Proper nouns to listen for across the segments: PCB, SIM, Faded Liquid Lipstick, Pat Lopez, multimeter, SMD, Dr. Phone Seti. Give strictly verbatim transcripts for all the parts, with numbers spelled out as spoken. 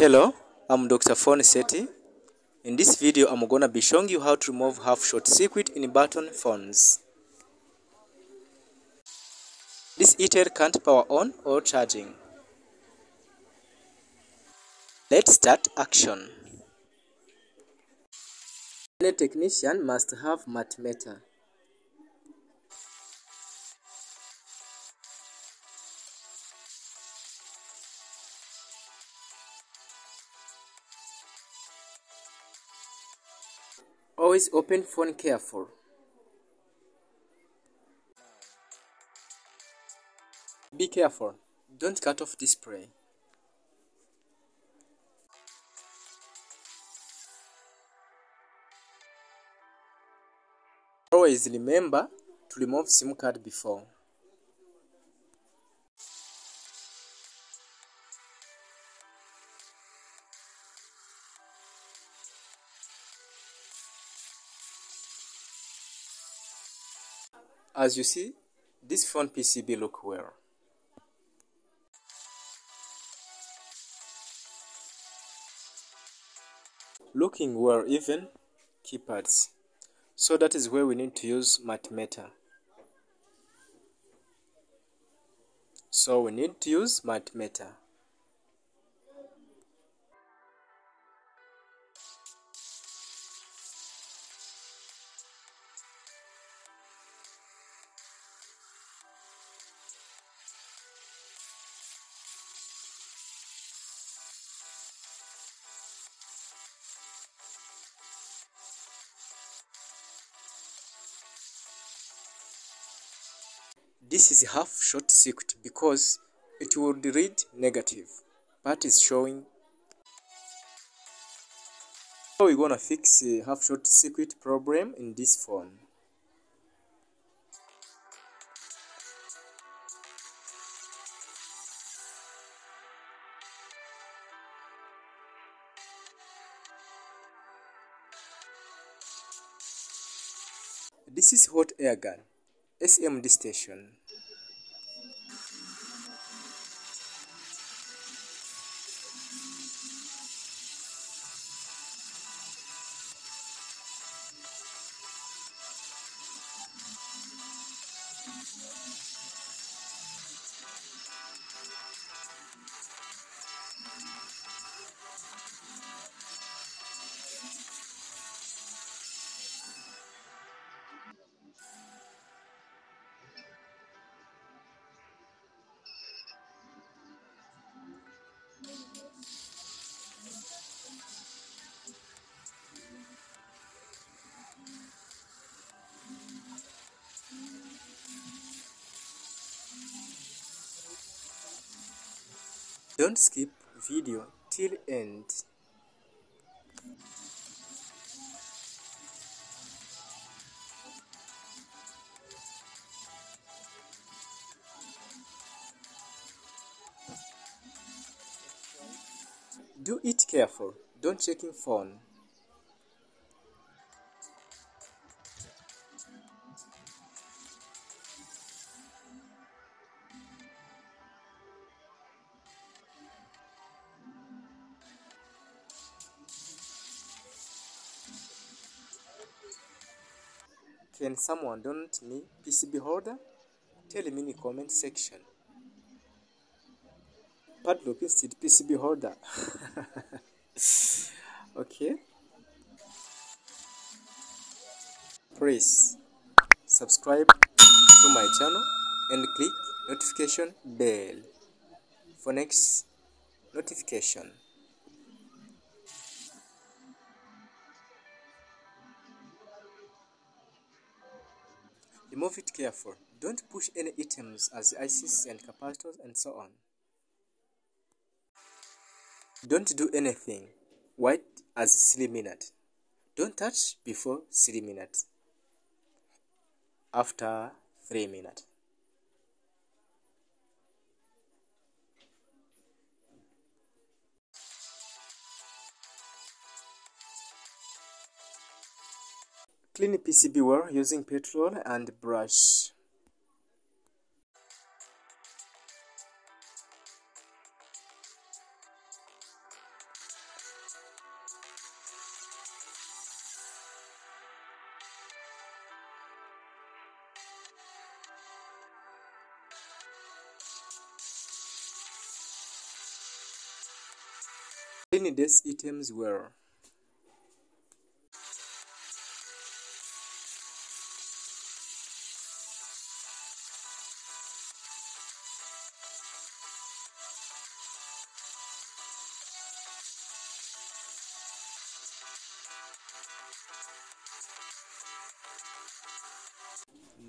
Hello, I'm Doctor Phone Seti. In this video, I'm gonna be showing you how to remove half short circuit in button phones. This heater can't power on or charging. Let's start action. Any technician must have multimeter. Always open phone careful. Be careful, don't cut off display. Always remember to remove SIM card before. As you see, this phone P C B look well. Looking well, even keypads. So that is where we need to use multimeter. So we need to use multimeter. This is half short circuit because it would read negative, but it's showing. So we're gonna fix the half short circuit problem in this phone. This is hot air gun, S M D station. Don't skip video till end. Do it careful, don't check your phone. Can someone don't need P C B holder? Tell me in the comment section. Pat Lopez did P C B holder. Okay. Please subscribe to my channel and click notification bell for next notification. Remove it careful. Don't push any items as I Cs and capacitors and so on. Don't do anything. Wait as three minutes. Don't touch before three minutes. After three minutes. Clean P C B well using petrol and brush. Clean these items well.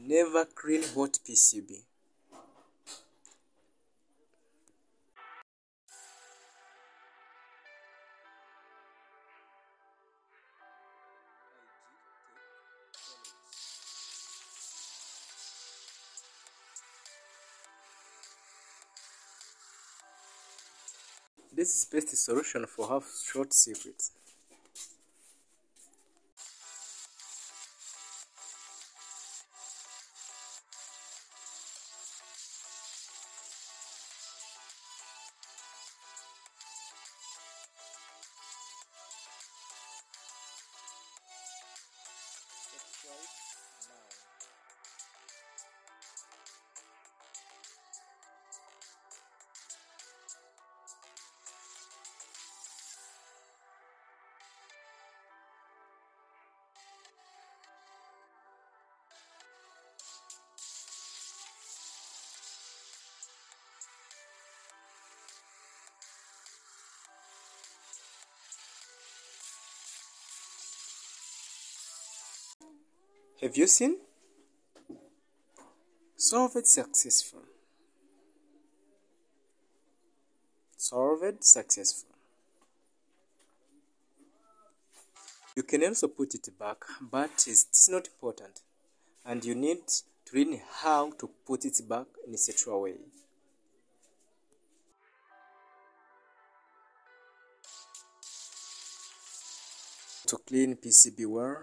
Never clean hot P C B. This is best solution for half short circuits. Have you seen? Solved successful. Solved successful. You can also put it back, but it's, it's not important. And you need to learn how to put it back in a secure way. To clean P C B well.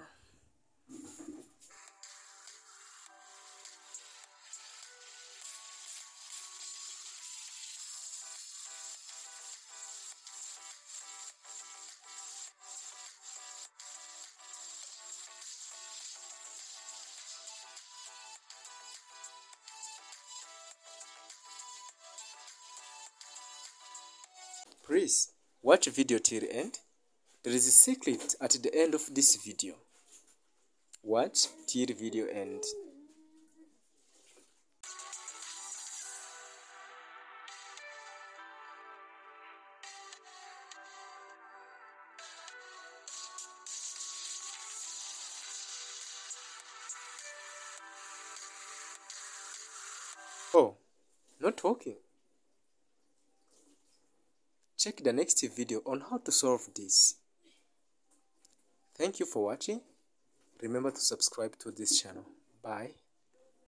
Please watch video till the end. There is a secret at the end of this video. Watch till video end. Oh, not working. Check the next video on how to solve this. Thank you for watching. Remember to subscribe to this channel. Bye.